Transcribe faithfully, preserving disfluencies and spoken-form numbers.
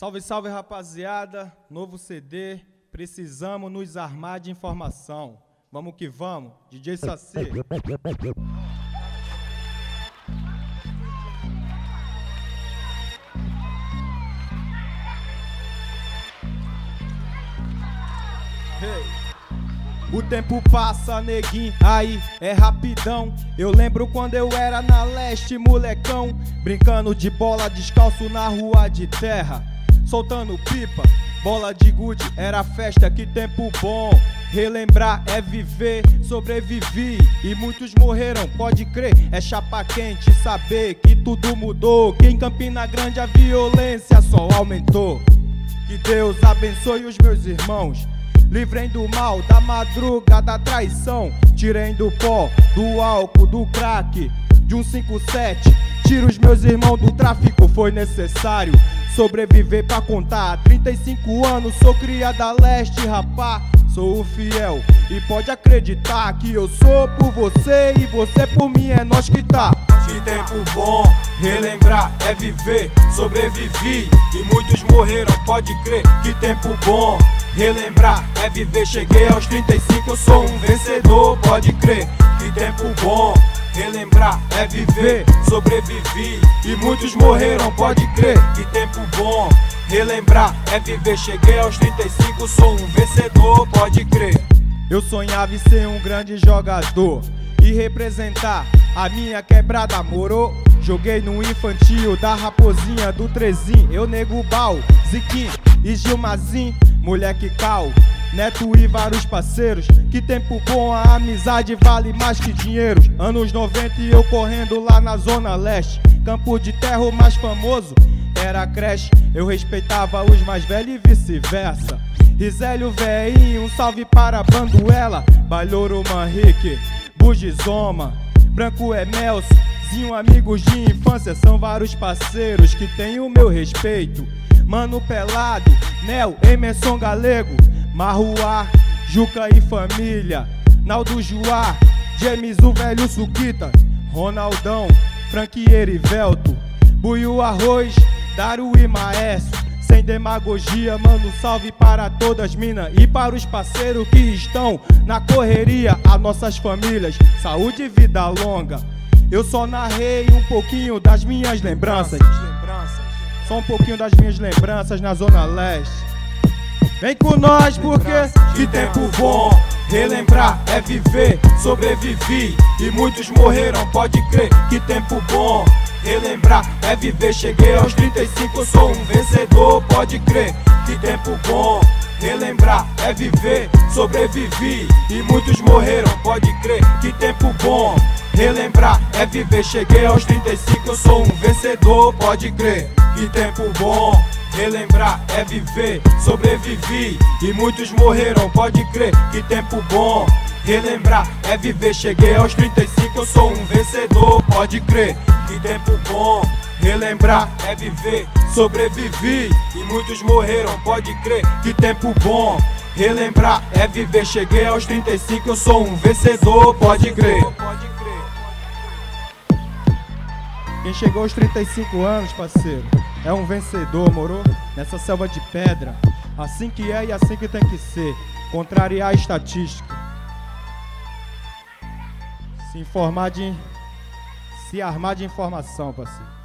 Salve, salve, rapaziada. Novo C D, precisamos nos armar de informação. Vamos que vamos, D J Sacê. O tempo passa, neguinho, aí é rapidão. Eu lembro quando eu era na leste, molecão, brincando de bola descalço na rua de terra, soltando pipa, bola de gude, era festa, que tempo bom. Relembrar é viver, sobrevivi e muitos morreram, pode crer. É chapa quente saber que tudo mudou, que em Campina Grande a violência só aumentou. Que Deus abençoe os meus irmãos, livrem do mal, da madruga, da traição. Tirem do pó, do álcool, do crack, de um cinco sete. Tiro os meus irmãos do tráfico, foi necessário sobreviver pra contar. Trinta e cinco anos, sou cria da leste, rapá. Sou o fiel e pode acreditar que eu sou por você e você por mim, é nós que tá. Que tempo bom, relembrar é viver, sobrevivi e muitos morreram, pode crer. Que tempo bom, relembrar é viver, cheguei aos trinta e cinco, eu sou um vencedor, pode crer. Que tempo bom, relembrar é viver, sobrevivi e muitos morreram, pode crer. Que tempo bom, relembrar é viver, cheguei aos trinta e cinco, sou um vencedor, pode crer. Eu sonhava em ser um grande jogador e representar a minha quebrada, moro? Joguei no infantil da Raposinha, do Trezin, eu nego Bal, Ziquim e Gilmazin, moleque Cal, Neto e vários parceiros. Que tempo bom, a amizade vale mais que dinheiro. Anos noventa e eu correndo lá na zona leste, campo de terra o mais famoso era creche, eu respeitava os mais velhos e vice-versa. Rizélio, veinho, um salve para Banduela, Balouro, Manrique, Bugizoma, Branco, Emelso, Zinho, amigos de infância, são vários parceiros que têm o meu respeito. Mano Pelado, Nel, Emerson, Galego, Marruá, Juca e família, Naldo, Juá, James, o velho Suquita, Ronaldão, Frank e Erivelto, Buio, Arroz, Daru e Maestro, sem demagogia, mano, salve para todas minas e para os parceiros que estão na correria, a nossas famílias, saúde e vida longa. Eu só narrei um pouquinho das minhas lembranças, só um pouquinho das minhas lembranças na zona leste. Vem com nós porque que tempo bom, relembrar é viver, sobrevivi e muitos morreram, pode crer. Que tempo bom, relembrar é viver, cheguei aos trinta e cinco, sou um vencedor, pode crer. Que tempo bom, relembrar é viver, sobrevivi e muitos morreram, pode crer. Que tempo bom, relembrar é viver, cheguei aos trinta e cinco, sou um vencedor, pode crer. Que tempo bom, relembrar é viver, sobrevivi e muitos morreram, pode crer. Que tempo bom, relembrar é viver, cheguei aos trinta e cinco, eu sou um vencedor, pode crer. Que tempo bom, relembrar é viver, sobrevivi e muitos morreram, pode crer. Que tempo bom, relembrar é viver, cheguei aos trinta e cinco, eu sou um vencedor, pode crer. Quem chegou aos trinta e cinco anos, parceiro, é um vencedor, moro? Nessa selva de pedra, assim que é e assim que tem que ser, contrariar a estatística. Se informar de... Se armar de informação, parceiro.